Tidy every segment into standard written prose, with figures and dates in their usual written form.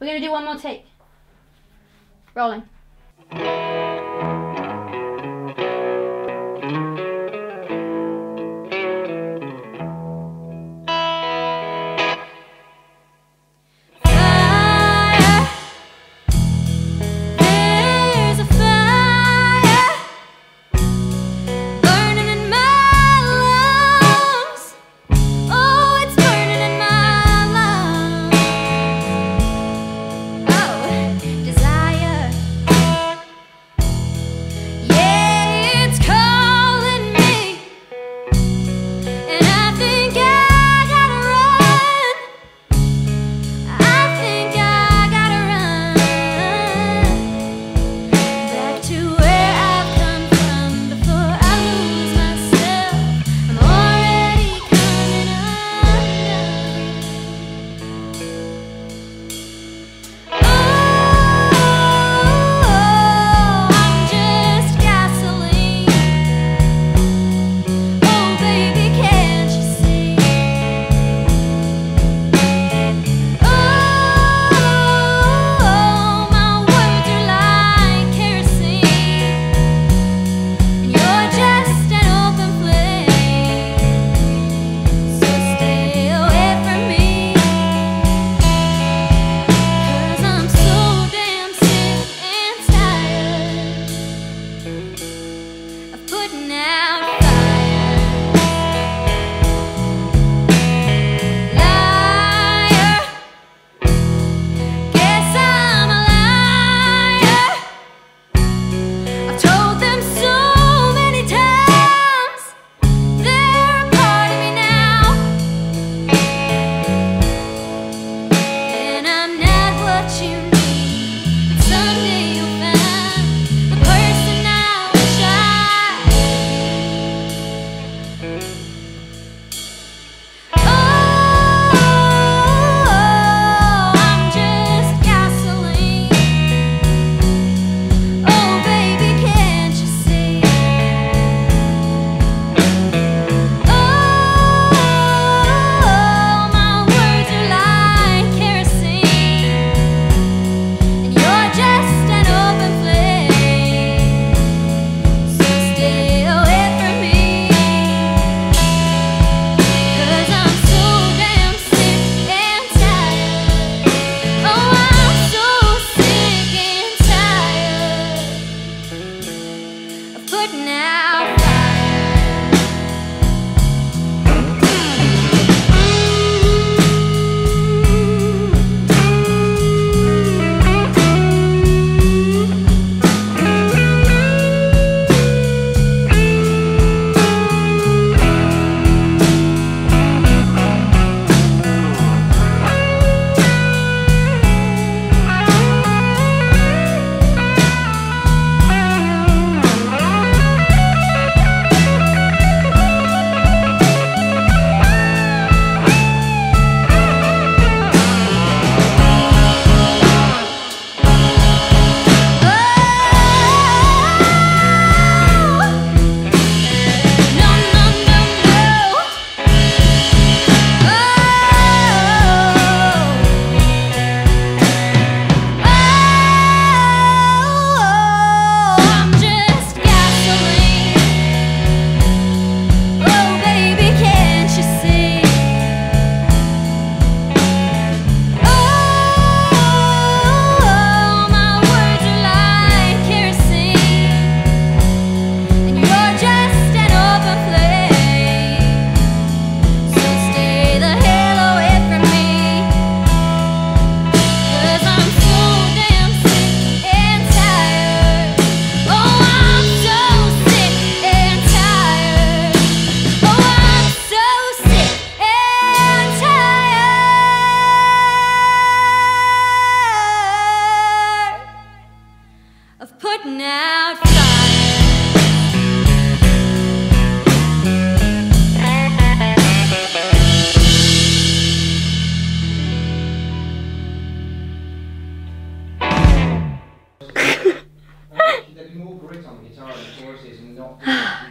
We're going to do one more take. Rolling.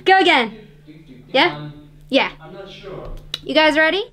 Go again. Yeah? Yeah. I'm not sure. You guys ready?